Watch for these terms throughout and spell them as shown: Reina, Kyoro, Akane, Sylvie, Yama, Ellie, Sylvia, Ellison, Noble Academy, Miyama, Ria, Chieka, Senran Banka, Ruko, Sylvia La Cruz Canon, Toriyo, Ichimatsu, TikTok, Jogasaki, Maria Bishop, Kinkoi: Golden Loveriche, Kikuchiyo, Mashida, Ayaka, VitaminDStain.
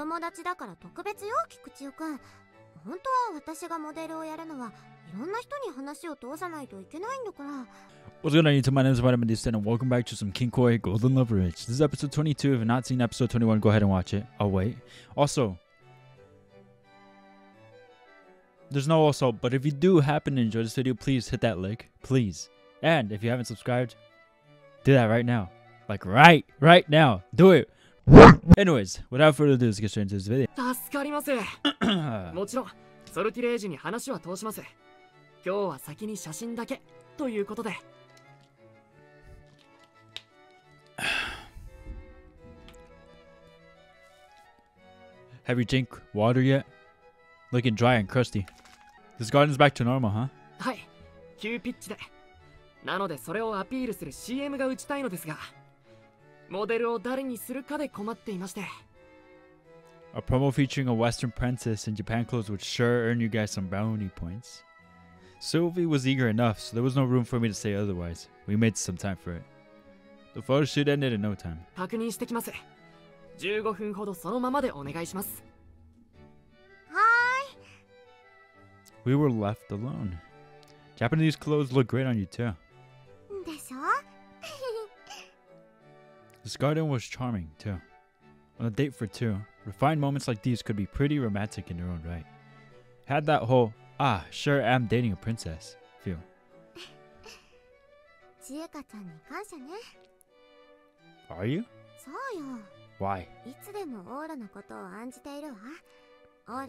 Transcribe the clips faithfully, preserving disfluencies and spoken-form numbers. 友達だから特別よ、菊千代くん。本当は私がモデルをやるのは、いろんな人に話を通さないといけないんだから。What's going on YouTube? My name is VitaminDStain and welcome back to some Kinkoi Golden Loveriche. This is episode twenty-two. If you've not seen episode twenty-one, go ahead and watch it. I'll wait. Also, there's no also, but if you do happen to enjoy this video, please hit that like, please. And if you haven't subscribed, do that right now. Like right, right now. Do it. Anyways, without further ado, let's get straight into this video. もちろん、ソルティレージに話は通します。今日は先に写真だけということで。Have you drink water yet? Looking dry and crusty. This garden's back to normal, huh? はい、急ピッチで。なのでそれをアピールする シーエム が打ちたいのですが、モデルを誰にするかで困っていまして。 A promo featuring a Western princess in Japan clothes would sure earn you guys some bounty points. Sylvie was eager enough, so there was no room for me to say otherwise. We made some time for it. The photo shoot ended in no time. 確認してきます。じゅうごふんほどそのままでお願いします。はーい。We were left alone. Japanese clothes look great on you too. でしょ? This garden was charming too. On a date for two, refined moments like these could be pretty romantic in their own right. Had that whole, ah, sure am dating a princess, feel. Are you? Why? Uh,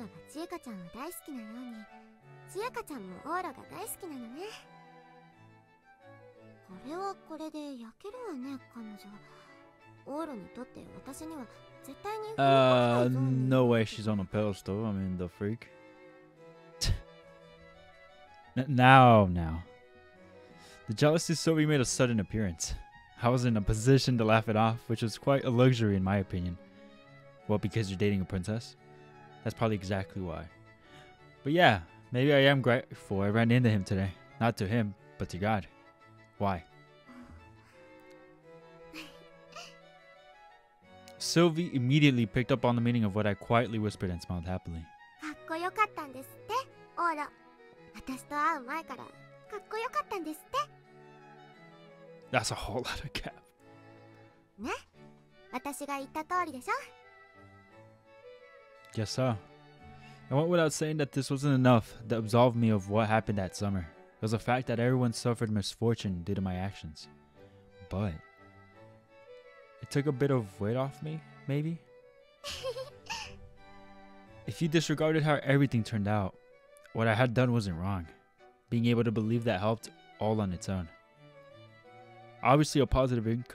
no way she's on a pedestal. I mean, the freak. now, now. The jealousy Sylvie made a sudden appearance. I was in a position to laugh it off, which was quite a luxury in my opinion. Well, because you're dating a princess? That's probably exactly why. But yeah, maybe I am grateful I ran into him today. Not to him, but to God. Why? Sylvie immediately picked up on the meaning of what I quietly whispered and smiled happily. That's a whole lot of cap. Yes, sir. I went without saying that this wasn't enough that absolved me of what happened that summer. It was a fact that everyone suffered misfortune due to my actions. But it took a bit of weight off me, maybe? If you disregarded how everything turned out, what I had done wasn't wrong. Being able to believe that helped all on its own. Obviously a positive inc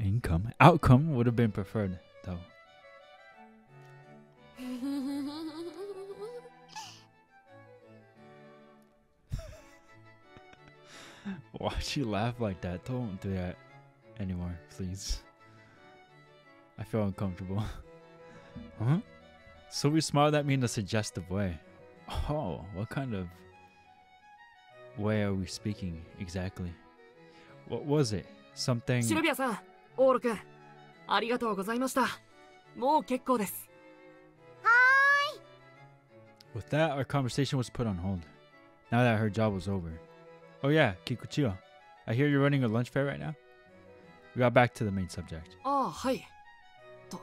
income outcome would have been preferred, though. Why'd she laugh like that? Don't do that anymore, please. I feel uncomfortable. Huh? Sylvie smiled at me in a suggestive way. Oh, what kind of way are we speaking exactly? What was it? Something. Sylvia-san, Ouro-kun, arigatou gozaimashita. Mou kekkou desu. Hi. With that, our conversation was put on hold. Now that her job was over. Oh yeah, Kikuchiyo, I hear you're running a lunch fair right now. We got back to the main subject. Oh, hi. と、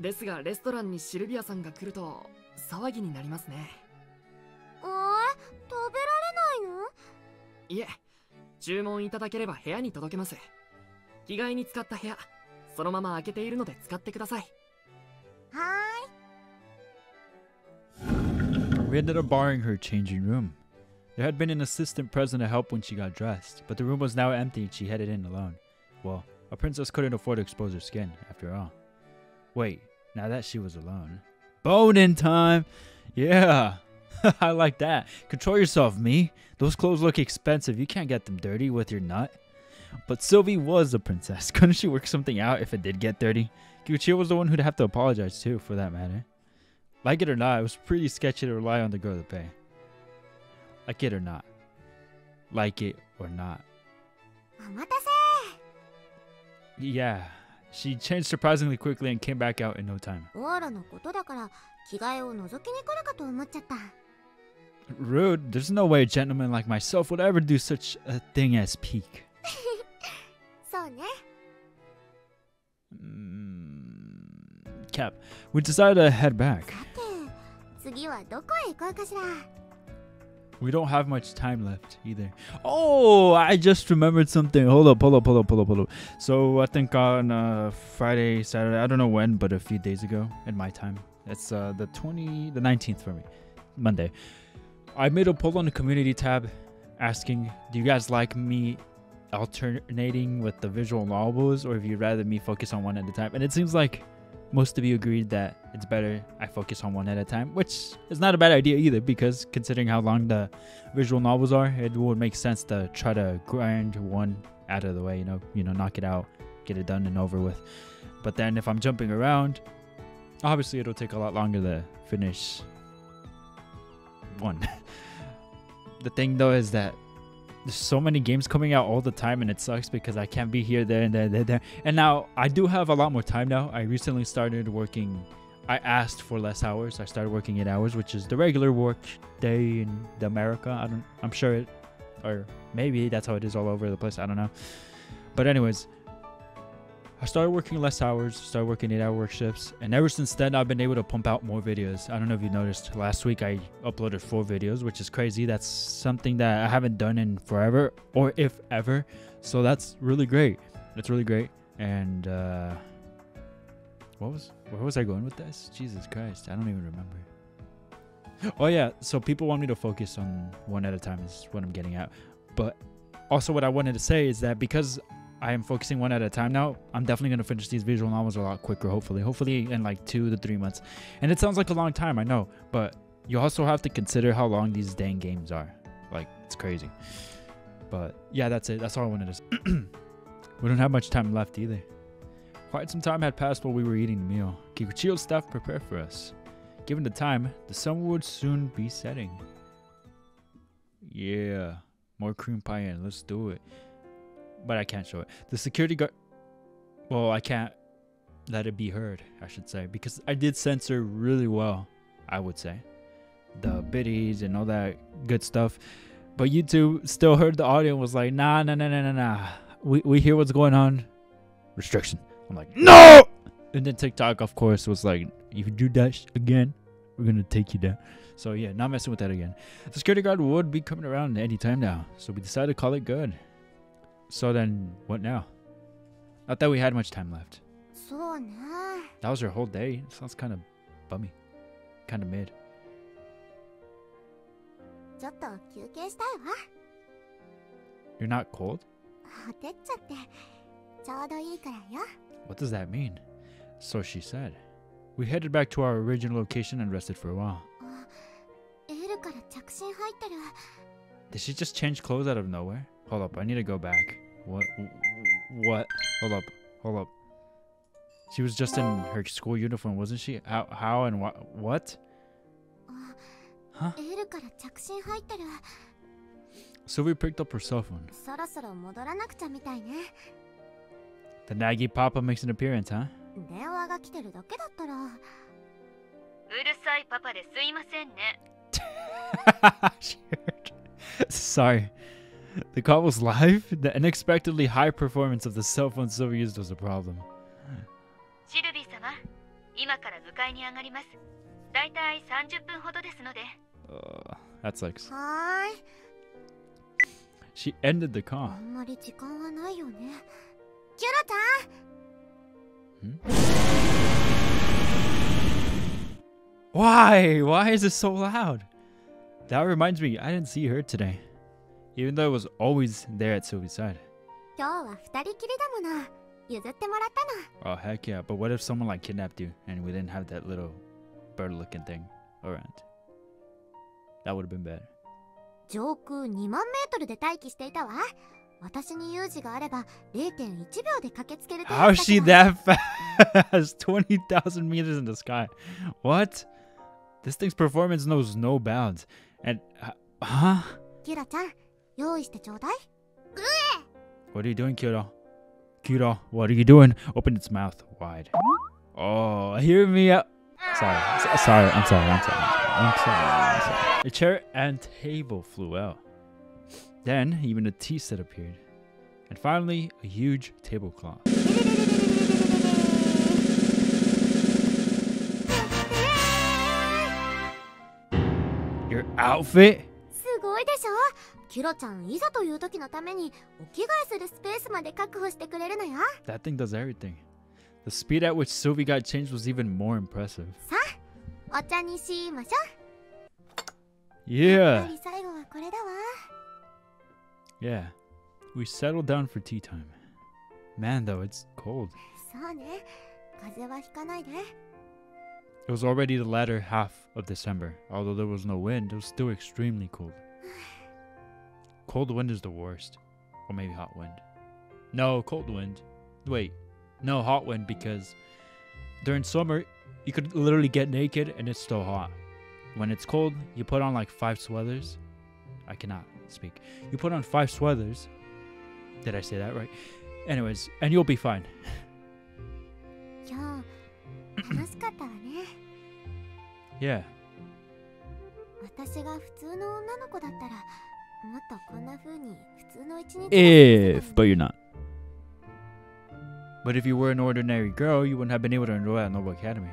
ですがレストランにシルビアさんが来ると騒ぎになりますね。おー、食べられないの？いえ、注文いただければ部屋に届けます。着替えに使った部屋、そのまま開けているので使ってください。はーい。We ended up borrowing her changing room. There had been an assistant present to help when she got dressed, but the room was now empty and she headed in alone. Well, a princess couldn't afford to expose her skin, after all. Wait, now that she was alone. Bone-in time! Yeah! I like that. Control yourself, me. Those clothes look expensive. You can't get them dirty with your nut. But Sylvie was a princess. Couldn't she work something out if it did get dirty? Kikuchiyo was the one who'd have to apologize too, for that matter. Like it or not, it was pretty sketchy to rely on the girl to pay. Like it or not. Like it or not. Yeah, She changed surprisingly quickly and came back out in no time. Rude, there's no way a gentleman like myself would ever do such a thing as peek. mm, Cap, we decided to head back. We don't have much time left either. Oh, I just remembered something. Hold up, hold up, hold up, hold up, hold up. So I think on uh, Friday, Saturday, I don't know when, but a few days ago in my time. It's uh, the twentieth, the nineteenth for me, Monday. I made a poll on the community tab asking, do you guys like me alternating with the visual novels, or if you'd rather me focus on one at a time? And it seems like most of you agreed that it's better I focus on one at a time, which is not a bad idea either, because considering how long the visual novels are, it would make sense to try to grind one out of the way, you know, you know, knock it out, get it done and over with. But then if I'm jumping around, obviously it'll take a lot longer to finish one. The thing though is that there's so many games coming out all the time, and it sucks because I can't be here, there, and there, there, there. And now I do have a lot more time now. I recently started working. I asked for less hours. I started working eight hours, which is the regular work day in America. I don't. I'm sure it, or maybe that's how it is all over the place. I don't know. But anyways, I started working less hours. Started working eight-hour work shifts, and ever since then, I've been able to pump out more videos. I don't know if you noticed. Last week, I uploaded four videos, which is crazy. That's something that I haven't done in forever, or if ever. So that's really great. It's really great. And uh, what was where was I going with this? Jesus Christ, I don't even remember. Oh yeah. So people want me to focus on one at a time is what I'm getting at. But also, what I wanted to say is that because I am focusing one at a time now, I'm definitely going to finish these visual novels a lot quicker, hopefully. Hopefully in like two to three months. And it sounds like a long time, I know. But you also have to consider how long these dang games are. Like, it's crazy. But yeah, that's it. That's all I wanted to say. We don't have much time left either. Quite some time had passed while we were eating the meal. Kikuchiyo's staff prepared for us. Given the time, the sun would soon be setting. Yeah. More cream pie in. Let's do it. But I can't show it. The security guard... Well, I can't let it be heard, I should say. Because I did censor really well, I would say. The biddies and all that good stuff. But YouTube still heard the audio and was like, nah, nah, nah, nah, nah, nah. We, we hear what's going on. Restriction. I'm like, no! And then TikTok, of course, was like, if you do that sh again, we're going to take you down. So yeah, not messing with that again. The security guard would be coming around any time now. So we decided to call it good. So then, what now? Not that we had much time left. That was your whole day. It sounds kind of bummy. Kind of mid. You're not cold? What does that mean? So she said. We headed back to our original location and rested for a while. Did she just change clothes out of nowhere? Hold up, I need to go back. What? What? Hold up, hold up. She was just in her school uniform, wasn't she? How? How and wh what? Huh? So we picked up her cell phone. The naggy papa makes an appearance, huh? Sorry. The call was live? The unexpectedly high performance of the cell phone Sylvie used was a problem. Uh, that sucks. She ended the call. Hmm? Why? Why is it so loud? That reminds me, I didn't see her today. Even though it was always there at Sylvie's side. Oh, heck yeah. But what if someone like kidnapped you and we didn't have that little bird looking thing around? That would have been bad. How is she that fast? twenty thousand meters in the sky. What? This thing's performance knows no bounds. And, uh, huh? What are you doing, Kyoro? Kira, what are you doing? Opened its mouth wide. Oh, hear me out. Sorry, S sorry, I'm sorry, I'm sorry, I'm sorry, I'm sorry. A chair and table flew out. Then, even a tea set appeared. And finally, a huge tablecloth. Your outfit? That thing does everything. The speed at which Sylvie got changed was even more impressive. Yeah. Yeah. We settled down for tea time. Man, though, it's cold. It was already the latter half of December. Although there was no wind, it was still extremely cold. Cold wind is the worst. Or maybe hot wind. No, cold wind. Wait. No, hot wind, because during summer, you could literally get naked and it's still hot. When it's cold, you put on like five sweaters. I cannot speak. You put on five sweaters. Did I say that right? Anyways, and you'll be fine. Yeah. If, but you're not. But if you were an ordinary girl, you wouldn't have been able to enroll at Noble Academy.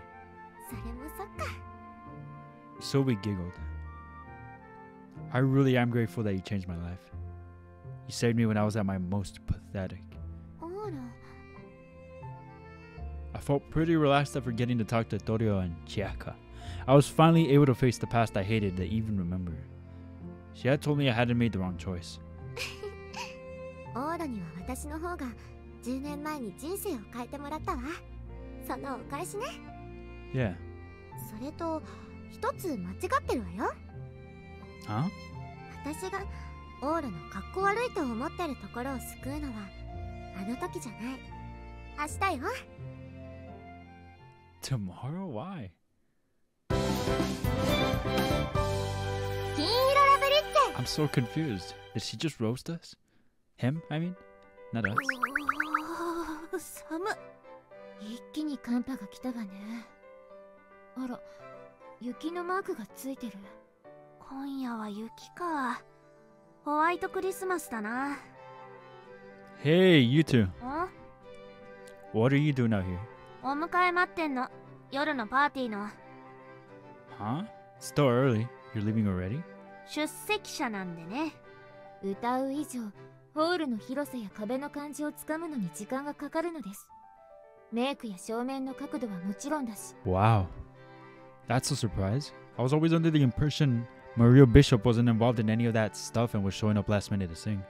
So we giggled. I really am grateful that you changed my life. You saved me when I was at my most pathetic. I felt pretty relaxed after getting to talk to Toriyo and Chieka. I was finally able to face the past I hated to even remember. She had told me I hadn't made the wrong choice. Yeah. Huh? Tomorrow? Why? I'm so confused. Did she just roast us? Him, I mean? Not us. Hey, you two. What are you doing out here? Huh? It's still early. You're leaving already? Wow. That's a surprise. I was always under the impression Maria Bishop wasn't involved in any of that stuff and was showing up last minute to sing.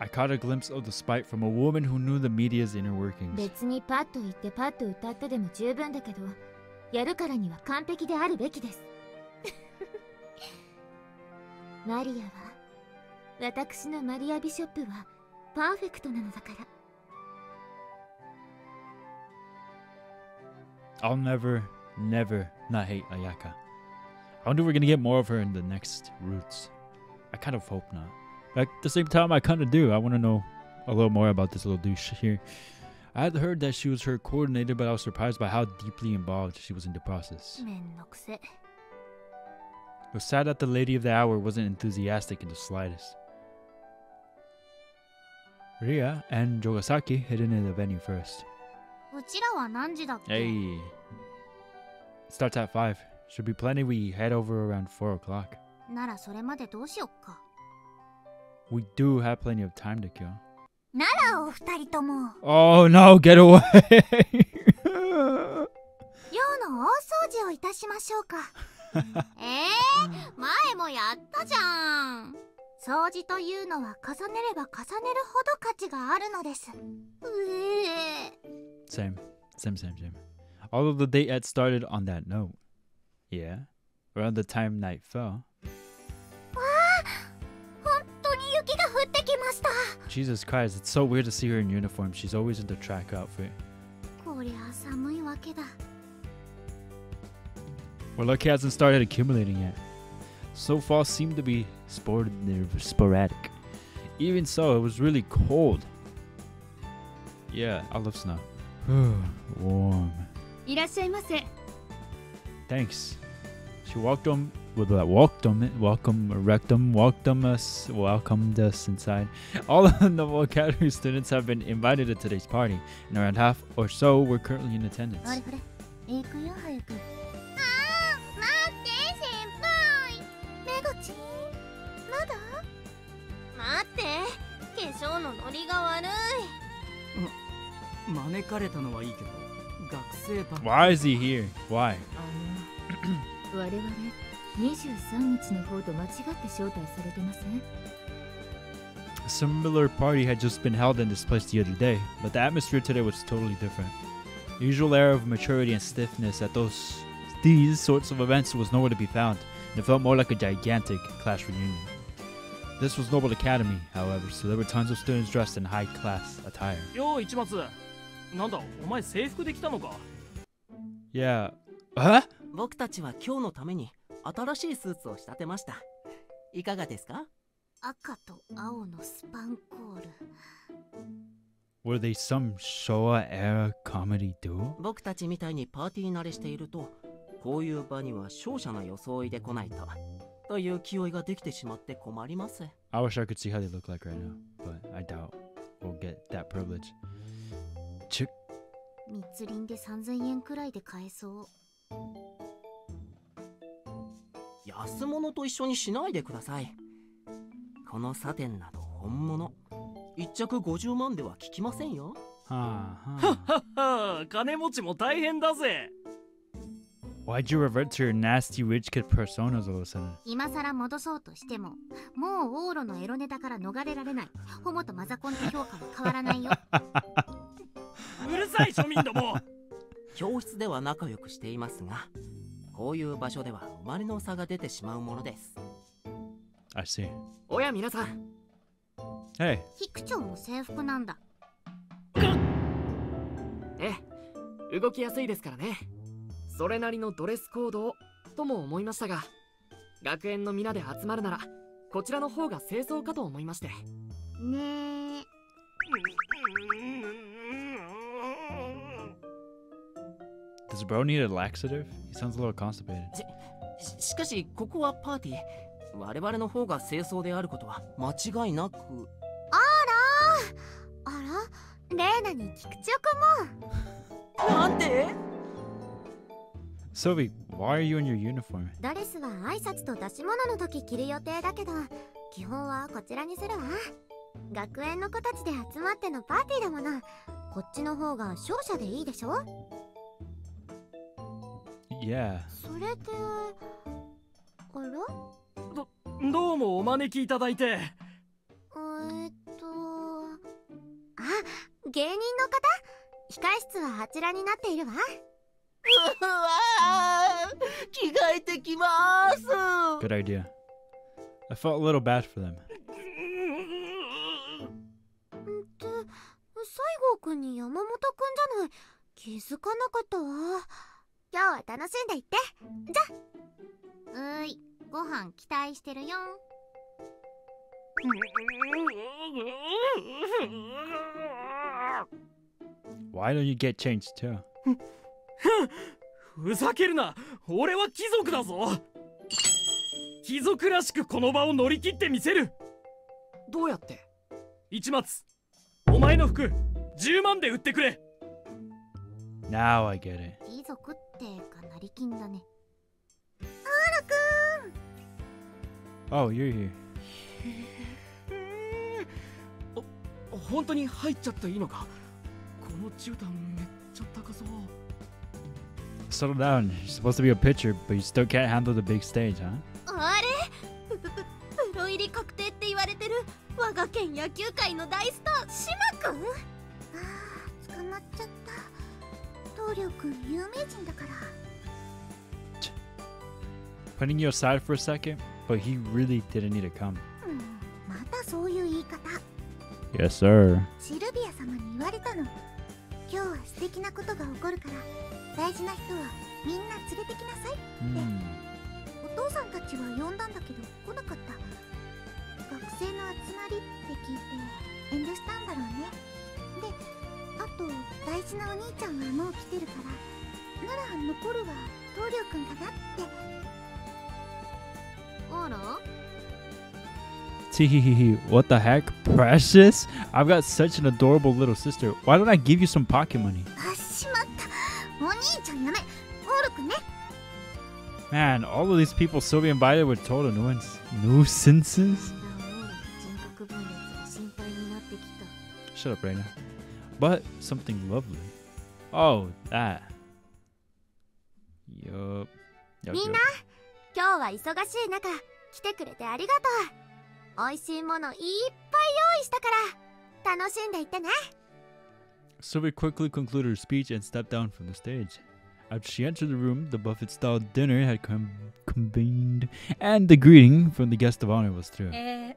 I caught a glimpse of the spite from a woman who knew the media's inner workings. I'll never, never not hate Ayaka. I wonder if we're gonna get more of her in the next Roots. I kind of hope not. At the same time, I kind of do. I want to know a little more about this little douche here. I had heard that she was her coordinator, but I was surprised by how deeply involved she was in the process. It was sad that the lady of the hour wasn't enthusiastic in the slightest. Ria and Jogasaki hid in the venue first. Hey. It starts at five. Should be plenty. We head over around four o'clock. We do have plenty of time to kill. Oh no, get away! Same, same, same, same. Although the date had started on that note. Yeah, around the time night fell. Jesus Christ, it's so weird to see her in uniform. She's always in the track outfit. Well, luck hasn't started accumulating yet. so far seemed to be spor sporadic. Even so, it was really cold. Yeah, I love snow. Warm. Thanks. She walked on with that welcome, welcome, rectum, welcome us, welcomed us inside. All of the Noble Academy students have been invited to today's party, and around half or so were currently in attendance. Why is he here? Why? A similar party had just been held in this place the other day, but the atmosphere today was totally different. The usual air of maturity and stiffness at those these sorts of events was nowhere to be found, and it felt more like a gigantic class reunion. This was Noble Academy, however, so there were tons of students dressed in high-class attire. Yo, Ichimatsu! Nanda, omae seifuku dekita no ka? Yeah. Huh? Bokutachi wa kyou no tame ni atarashii suits o shitatemashita. Ikaga desu ka? Aka to ao no spankool. Were they some Showa-era comedy duo? Bokutachi mitai ni party nare shite iru to, kou iu ba ni wa shousha no yosooi de konai to. I wish I could see how they look like right now, but I doubt we'll get that privilege. Chick. Why'd you revert to your nasty rich kid personas all of a sudden? I see. Hey. Does bro need a laxative? He sounds a little constipated. Sylvie, why are you in your uniform? Yeah. Good idea. I felt a little bad for them. Why don't you get changed too? Now I get it. Oh, you're here. Settle down. You're supposed to be a pitcher, but you still can't handle the big stage, huh? Putting you aside for a second, but he really didn't need to come. Yes, sir. Mm. 父さんたちは呼んだんだけど来なかった。学生の集まりって聞いて遠慮したんだろうね。であと大事なお兄ちゃんはもう来てるからなら残るは棟梁君かなって。あらTeehee, what the heck? Precious? I've got such an adorable little sister. Why don't I give you some pocket money? Man, all of these people Sylvia invited were total nuisances. Nuisances? Shut up, Reina. But something lovely. Oh, that. Yup. Yup, yup. おいしいものいっぱい用意したから楽しんでいってね。Sylvia quickly concluded her speech and stepped down from the stage. After she entered the room, the buffet-style dinner had come convened, and the greeting from the guest of honor was through. えー、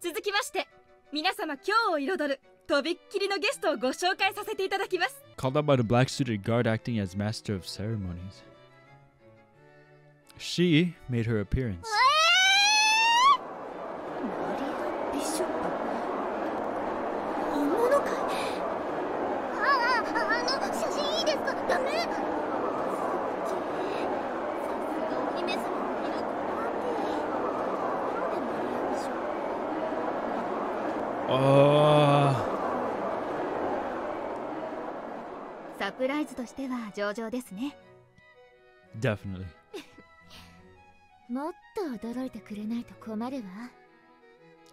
続きまして、皆様今日を彩るとびっきりのゲストをご紹介させていただきます。Called out by the black-suited guard acting as master of ceremonies. She made her appearance. Definitely.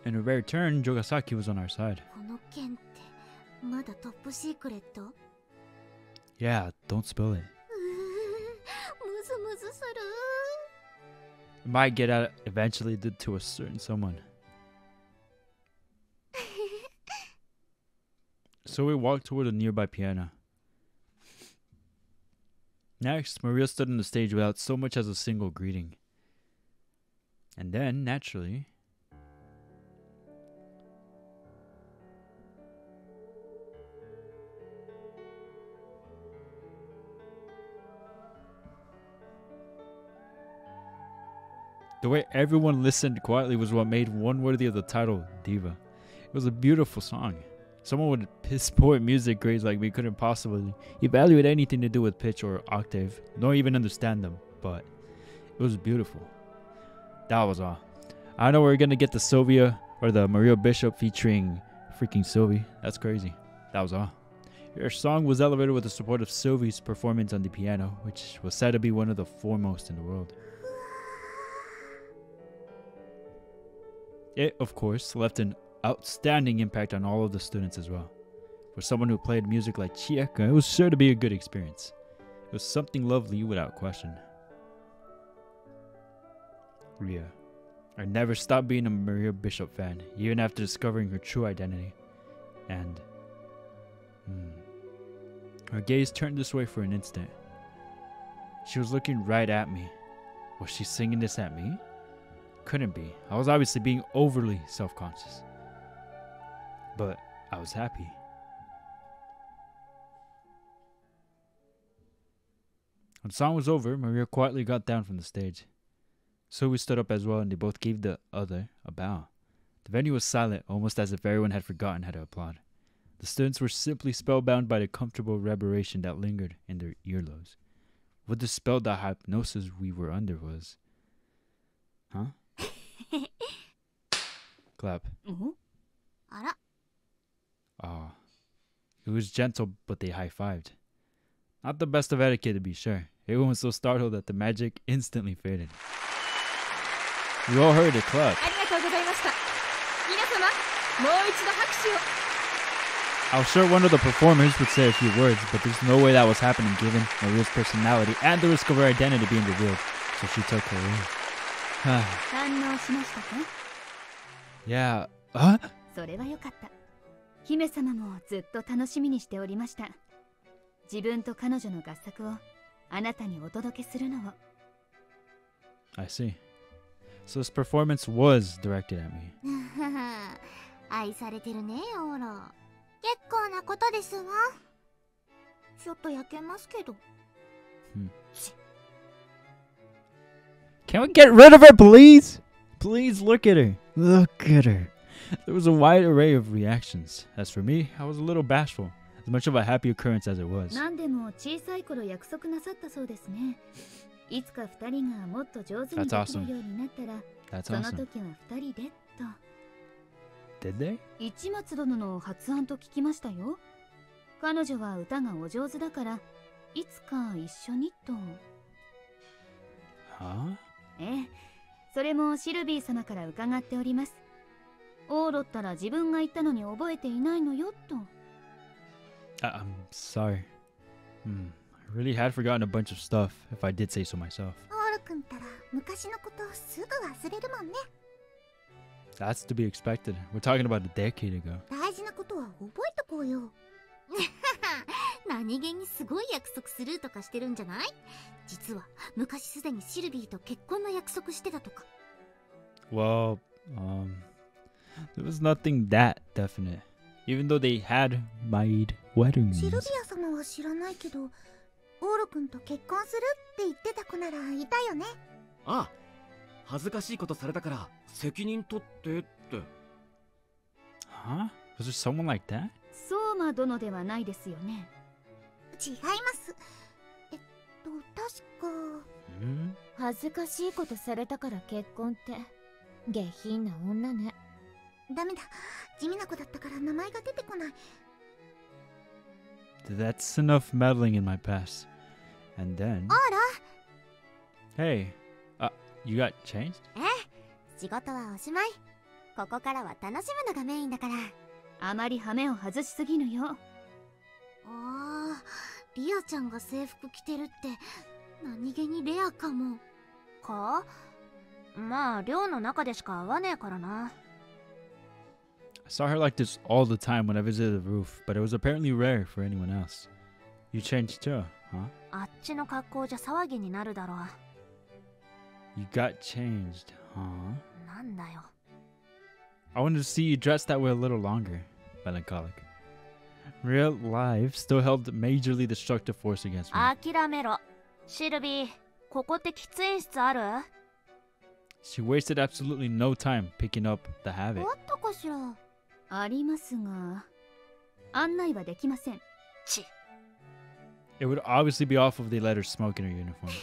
In a rare turn, Jogasaki was on our side. Yeah, don't spill it. It might get out eventually to a certain someone. So we walked toward a nearby piano. Next, Maria stood on the stage without so much as a single greeting. And then, naturally... The way everyone listened quietly was what made one worthy of the title, Diva. It was a beautiful song. Someone with piss poor music grades like me couldn't possibly evaluate anything to do with pitch or octave, nor even understand them, but it was beautiful. That was all. I know we're gonna get the Sylvia or the Maria Bishop featuring freaking Sylvie. That's crazy. That was all. Her song was elevated with the support of Sylvie's performance on the piano, which was said to be one of the foremost in the world. It, of course, left an outstanding impact on all of the students as well. For someone who played music like Chieka, it was sure to be a good experience. It was something lovely without question. Ria. I never stopped being a Maria Bishop fan, even after discovering her true identity. And... Hmm. Her gaze turned this way for an instant. She was looking right at me. Was she singing this at me? Couldn't be. I was obviously being overly self-conscious. But I was happy. When the song was over, Maria quietly got down from the stage. So we stood up as well and they both gave the other a bow. The venue was silent, almost as if everyone had forgotten how to applaud. The students were simply spellbound by the comfortable reverberation that lingered in their earlobes. What the spell the hypnosis we were under was. Huh? Clap. Ah. Oh. It was gentle, but they high-fived. Not the best of etiquette, to be sure. Everyone was so startled that the magic instantly faded. We all heard a clap. I was sure one of the performers would say a few words, but there's no way that was happening given Maria's personality and the risk of her identity being revealed. So she took her in. Yeah. Huh? I see. So this performance was directed at me. Hmm. Can we get rid of her, please? Please look at her. Look at her. There was a wide array of reactions. As for me, I was a little bashful, as much of a happy occurrence as it was. That's awesome. That's awesome. Did they? Huh? Uh, I'm sorry. Hmm. I really had forgotten a bunch of stuff, if I did say so myself. That's to be expected. We're talking about a decade ago. Well, um, there was nothing that definite, even though they had made weddings. Ah, huh? Was there someone like that? That's enough meddling in my past. And then... Hey, uh, you got changed? I saw her like this all the time when I visited the roof, but it was apparently rare for anyone else. You changed too, huh? You got changed, huh? I wanted to see you dressed that way a little longer. Melancholic. Real life still held majorly destructive force against me. She wasted absolutely no time picking up the habit. It would obviously be awful if they let her smoke in her uniform.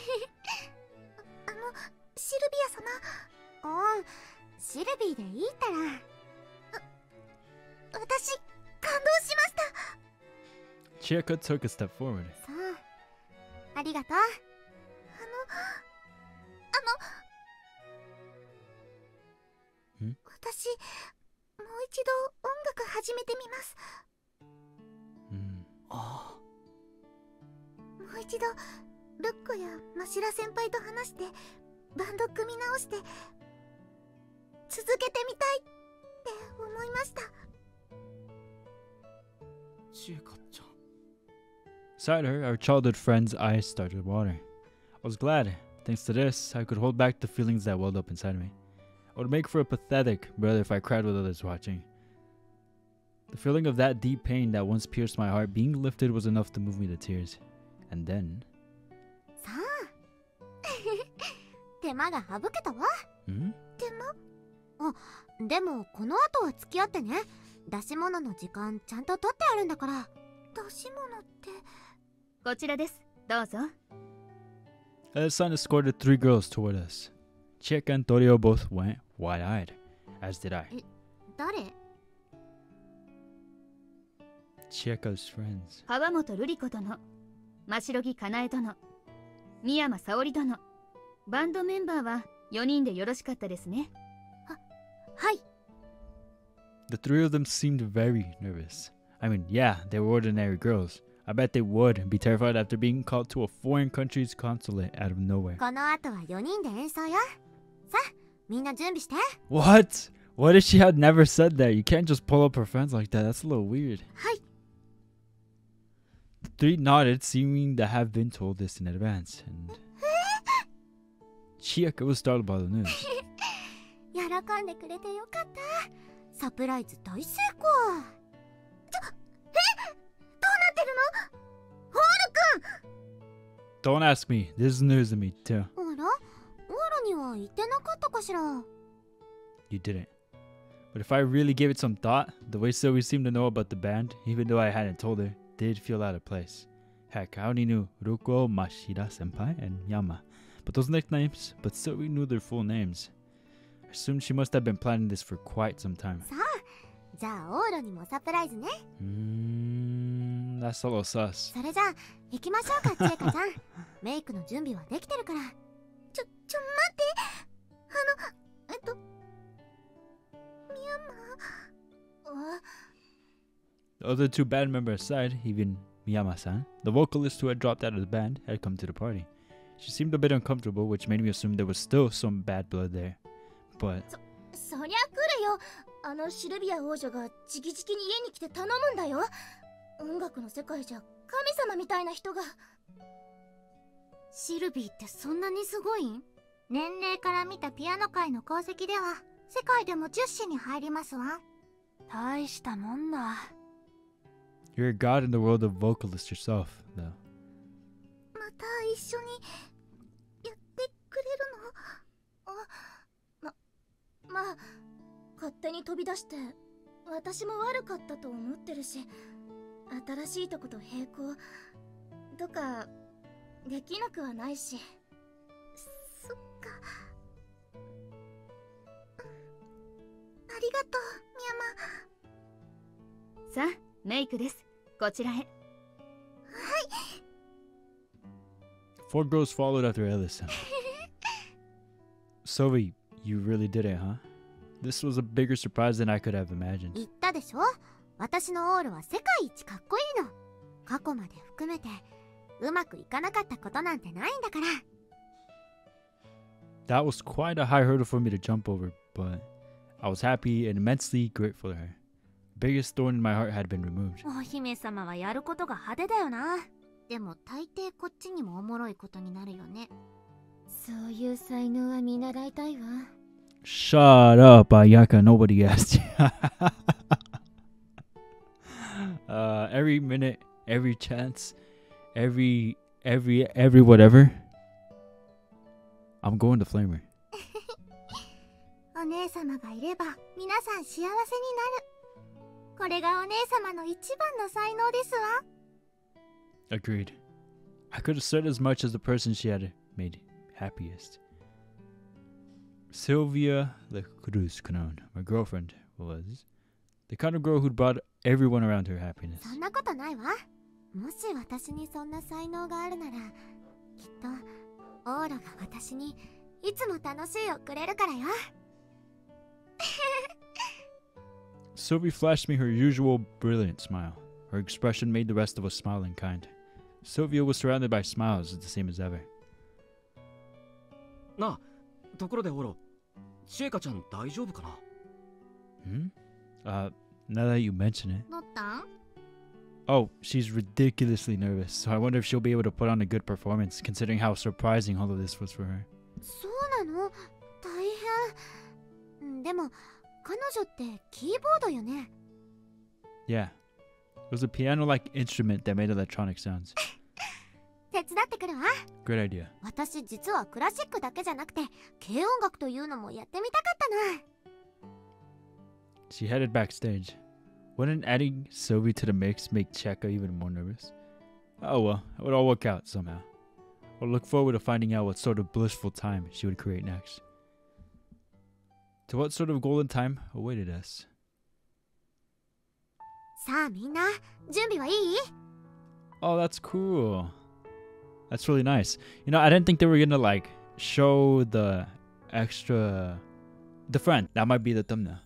Chieka took a step forward. Hmm? Mm. Oh. Beside her, our childhood friend's eyes started watering. I was glad. Thanks to this, I could hold back the feelings that welled up inside me. It would make for a pathetic brother if I cried with others watching. The feeling of that deep pain that once pierced my heart being lifted was enough to move me to tears. And then... Hmm? Ellison escorted three girls toward us. Chieka and Toriyo both went wide-eyed, as did I. Chieka's friends. The three of them seemed very nervous. I mean, yeah, they were ordinary girls. I bet they would be terrified after being called to a foreign country's consulate out of nowhere. What? What if she had never said that? You can't just pull up her friends like that. That's a little weird. The three nodded, seeming to have been told this in advance. And Chieka was startled by the news. Don't ask me. This is news to me too. 言ってなかったかしら? You didn't. But if I really gave it some thought, the way Sylvie seemed to know about the band, even though I hadn't told her, did feel out of place. Heck, I only knew Ruko, Mashida, Senpai, and Yama. But those nicknames, but Sylvie knew their full names. I assumed she must have been planning this for quite some time. Mm, that's a little sus. The other two band members aside, even Miyama-san, the vocalist who had dropped out of the band, had come to the party. She seemed a bit uncomfortable, which made me assume there was still some bad blood there. But... You're a god in the world of vocalists yourself, though. Four girls followed after Ellison. Sylvie, you really did it, huh? This was a bigger surprise than I could have imagined. That was quite a high hurdle for me to jump over, but I was happy and immensely grateful to her. The biggest thorn in my heart had been removed. Shut up, Ayaka. Nobody asked you. uh, every minute, every chance, every, every, every whatever. I'm going to flame her. Agreed. I could have said as much as the person she had made happiest. Sylvia La Cruz Canon, my girlfriend, was the kind of girl who'd brought everyone around her happiness. Sylvie flashed me her usual brilliant smile. Her expression made the rest of us smile in kind. Sylvia was surrounded by smiles, the same as ever. No. ところで、ほら、シェイカちゃん大丈夫かな? Hmm? Uh, now that you mention it. Oh, she's ridiculously nervous, so I wonder if she'll be able to put on a good performance, considering how surprising all of this was for her. そうなの? 大変。でも、彼女ってキーボードよね? Yeah. It was a piano-like instrument that made electronic sounds. 手伝ってくるわ。Great idea。私実はクラシックだけじゃなくて、軽音楽というのもやってみたかったな。She headed backstage. Wouldn't adding Sylvie to the mix make Chieka even more nervous? Oh well, it would all work out somehow. I'll look forward to finding out what sort of blissful time she would create next. To what sort of golden time awaited us? さあみんな、準備はいい? Oh, that's cool. That's really nice. You know, I didn't think they were gonna like show the extra the front. That might be the thumbnail.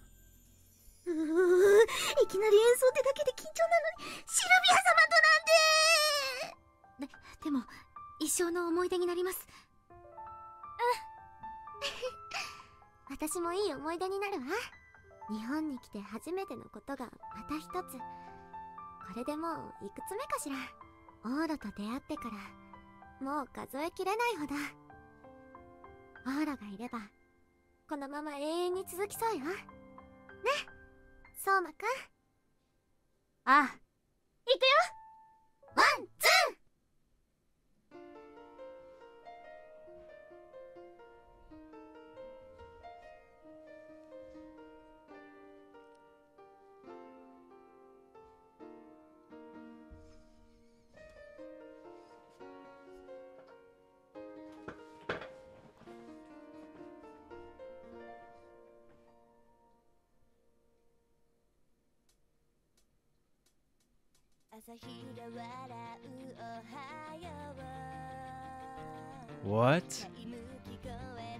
What?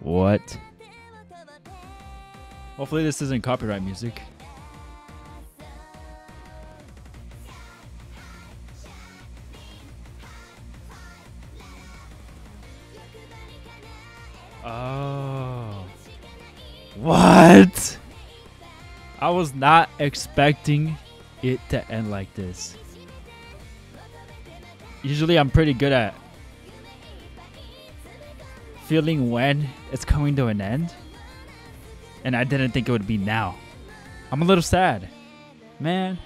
What? Hopefully this isn't copyright music. Oh. What? I was not expecting it to end like this. Usually I'm pretty good at feeling when it's coming to an end, and I didn't think it would be now. I'm a little sad, man.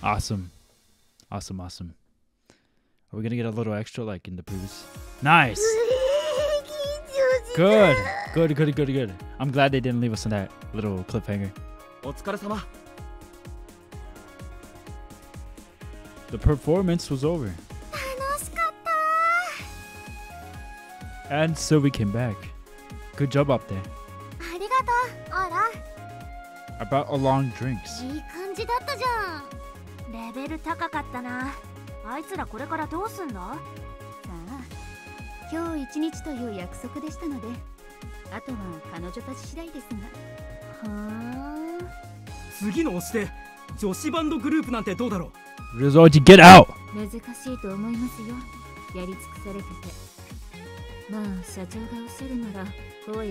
Awesome. Awesome, awesome. Are we going to get a little extra like in the previous? Nice. Good. Good, good, good, good. I'm glad they didn't leave us on that little cliffhanger. The performance was over. And so we came back. Good job up there. I brought along drinks. Rizzo, get out! Mm. Why?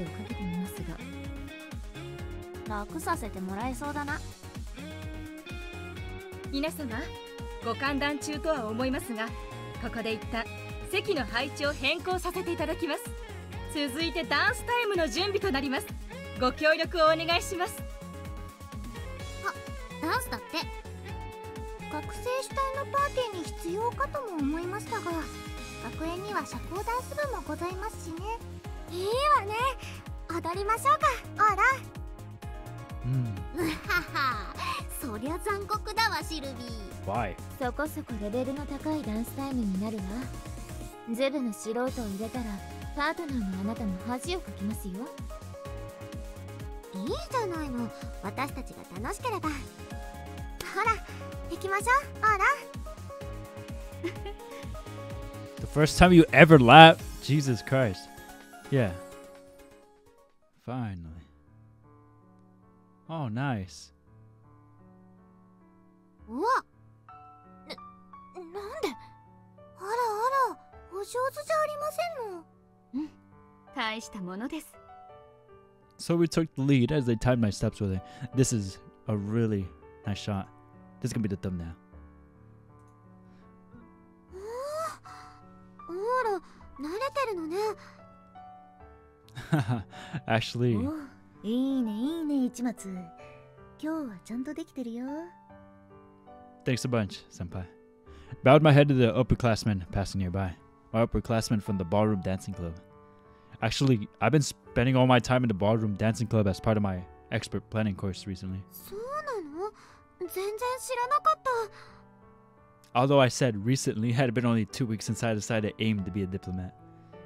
The first time you ever laughed? Jesus Christ. Yeah. Finally. Oh, nice. What? So we took the lead as they timed my steps with it. This is a really nice shot. This is gonna be the thumbnail. Actually. Thanks a bunch, senpai. Bowed my head to the upperclassmen passing nearby. My upperclassmen from the ballroom dancing club. Actually, I've been spending all my time in the ballroom dancing club as part of my expert planning course recently. Although I said recently, it had been only two weeks since I decided to aim to be a diplomat.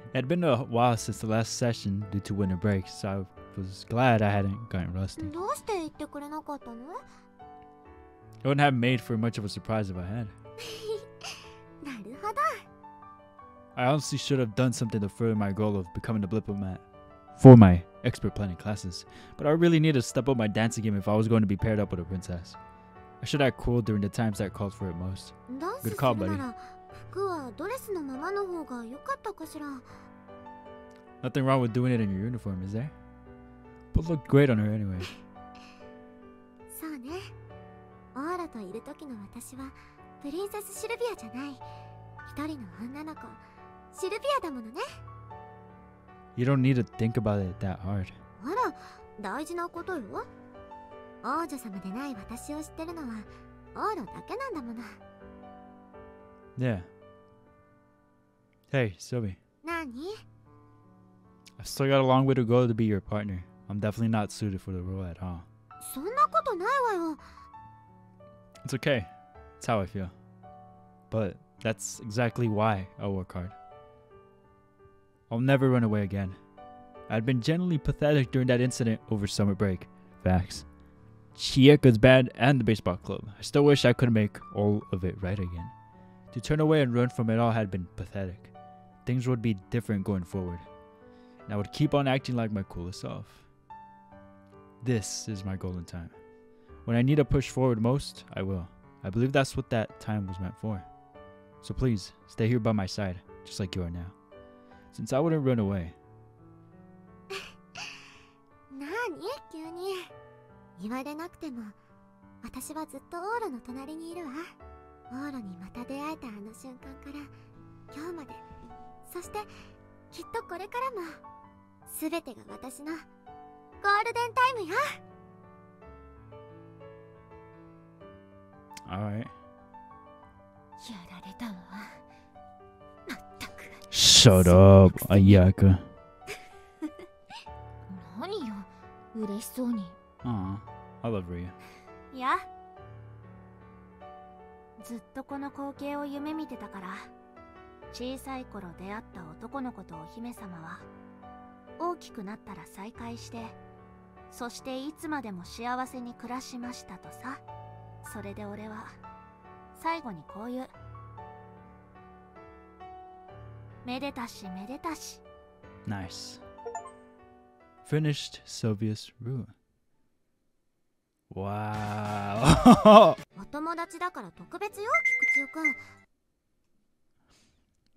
It had been a while since the last session due to winter break, so I was glad I hadn't gotten rusty. It wouldn't have made for much of a surprise if I had. I honestly should have done something to further my goal of becoming a diplomat for my expert planning classes, but I really needed to step up my dancing game if I was going to be paired up with a princess. I should act cool during the times that called for it most. Good call, buddy. Nothing wrong with doing it in your uniform, is there? But looked great on her anyway. You don't need to think about it that hard. Yeah. Hey, Sylvie. I've still got a long way to go to be your partner. I'm definitely not suited for the role at all. It's okay. It's how I feel. But that's exactly why I work hard. I'll never run away again. I'd been genuinely pathetic during that incident over summer break. Facts. Chieka's band and the baseball club. I still wish I could make all of it right again. To turn away and run from it all had been pathetic. Things would be different going forward. And I would keep on acting like my coolest self. This is my golden time. When I need to push forward most, I will. I believe that's what that time was meant for. So please, stay here by my side, just like you are now. Since I wouldn't run away. Alright. Shut up, Ayaka. Aw, I love Ria. Yeah. Nice. Finished Sylvia's room. Wow.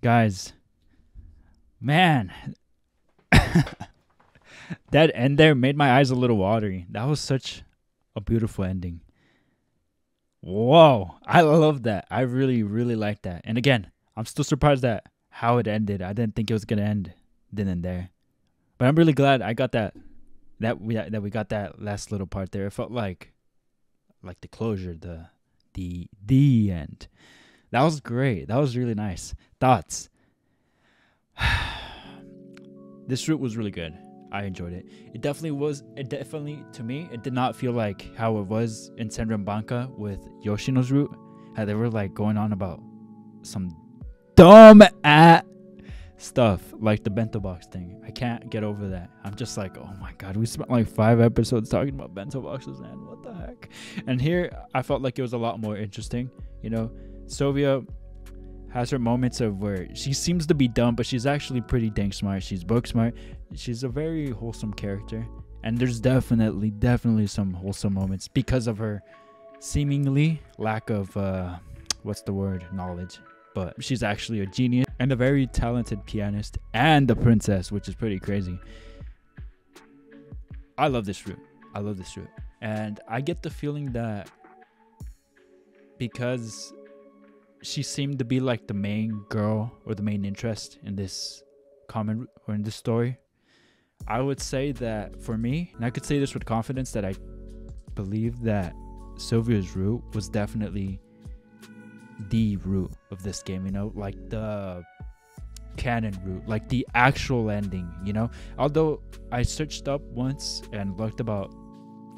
Guys. Man. That end there made my eyes a little watery. That was such a beautiful ending. Whoa. I love that. I really, really like that. And again, I'm still surprised that how it ended. I didn't think it was going to end then and there. But I'm really glad I got that. That we that we got that last little part there. It felt like, like the closure, the the the end. That was great. That was really nice. Thoughts. This route was really good. I enjoyed it. It definitely was. It definitely to me, it did not feel like how it was in Senran Banka with Yoshino's route. How they were like going on about some dumb at. Stuff like the bento box thing. I can't get over that. I'm just like, oh my god, we spent like five episodes talking about bento boxes, man. What the heck? And here I felt like it was a lot more interesting. You know, Sylvia has her moments of where she seems to be dumb, but she's actually pretty dang smart. She's book smart. She's a very wholesome character, and there's definitely definitely some wholesome moments because of her seemingly lack of uh what's the word, knowledge. But she's actually a genius and a very talented pianist and a princess, which is pretty crazy. I love this route. I love this route. And I get the feeling that because she seemed to be like the main girl or the main interest in this common or in this story, I would say that for me, and I could say this with confidence, that I believe that Sylvia's route was definitely the route of this game, you know, like the canon route, like the actual ending, you know. Although I searched up once and looked about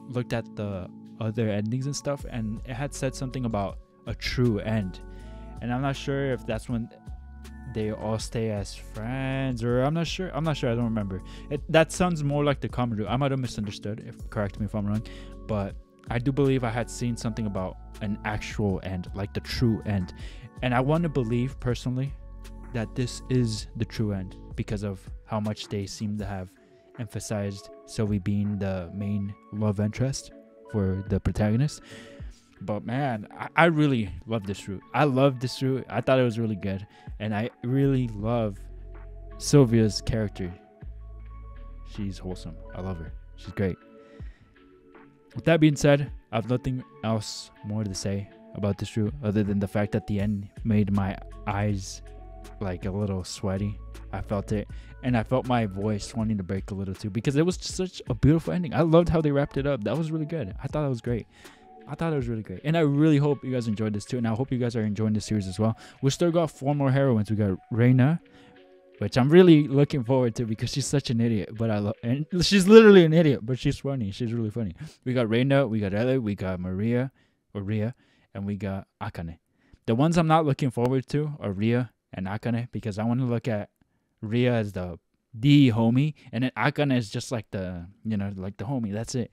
looked at the other endings and stuff, and it had said something about a true end, and I'm not sure if that's when they all stay as friends, or I'm not sure. I'm not sure. I don't remember. It, that sounds more like the common route. I might have misunderstood. If correct me if I'm wrong, but I do believe I had seen something about an actual end, like the true end, and I want to believe personally that this is the true end because of how much they seem to have emphasized Sylvie being the main love interest for the protagonist. But man, I, I really love this route. I love this route. I thought it was really good, and I really love Sylvia's character. She's wholesome. I love her. She's great. With that being said, I have nothing else more to say about this route other than the fact that the end made my eyes like a little sweaty. I felt it, and I felt my voice wanting to break a little too, because it was just such a beautiful ending. I loved how they wrapped it up. That was really good. I thought it was great. I thought it was really great, and I really hope you guys enjoyed this too, and I hope you guys are enjoying this series as well. We still got four more heroines. We got Reina, which I'm really looking forward to because she's such an idiot, but I love, and she's literally an idiot, but she's funny. She's really funny. We got Reina, we got Ellie, we got Maria or Ria, and we got Akane. The ones I'm not looking forward to are Ria and Akane, because I want to look at Ria as the the homie, and then Akane is just like the, you know, like the homie. That's it.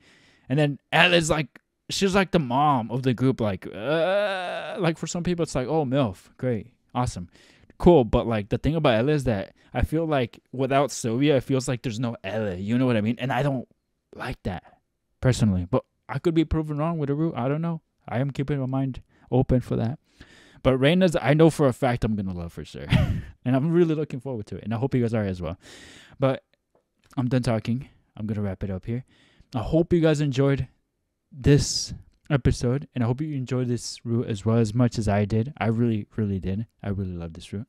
And then Ellie's like, she's like the mom of the group. Like, uh, like for some people, it's like, oh, MILF, great, awesome, cool. But like the thing about Ellie is that I feel like without Sylvia, it feels like there's no Ellie. You know what I mean? And I don't like that personally. But I could be proven wrong with the route. I don't know. I am keeping my mind open for that. But Reina's, I know for a fact I'm going to love for sure. And I'm really looking forward to it. And I hope you guys are as well. But I'm done talking. I'm going to wrap it up here. I hope you guys enjoyed this episode. And I hope you enjoyed this route as well, as much as I did. I really, really did. I really love this route.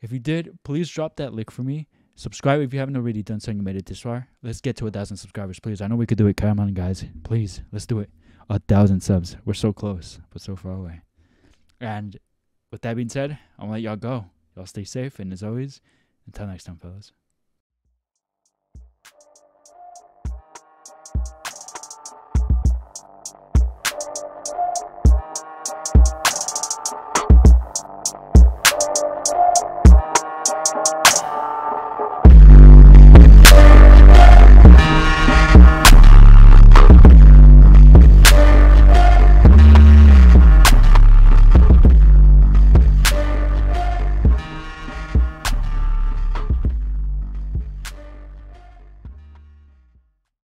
If you did, please drop that like for me. Subscribe if you haven't already done so and you made it this far. Let's get to a thousand subscribers, please. I know we could do it. Come on, guys. Please, let's do it. A thousand subs. We're so close, but so far away. And with that being said, I'm gonna let y'all go. Y'all stay safe, and as always, until next time, fellas.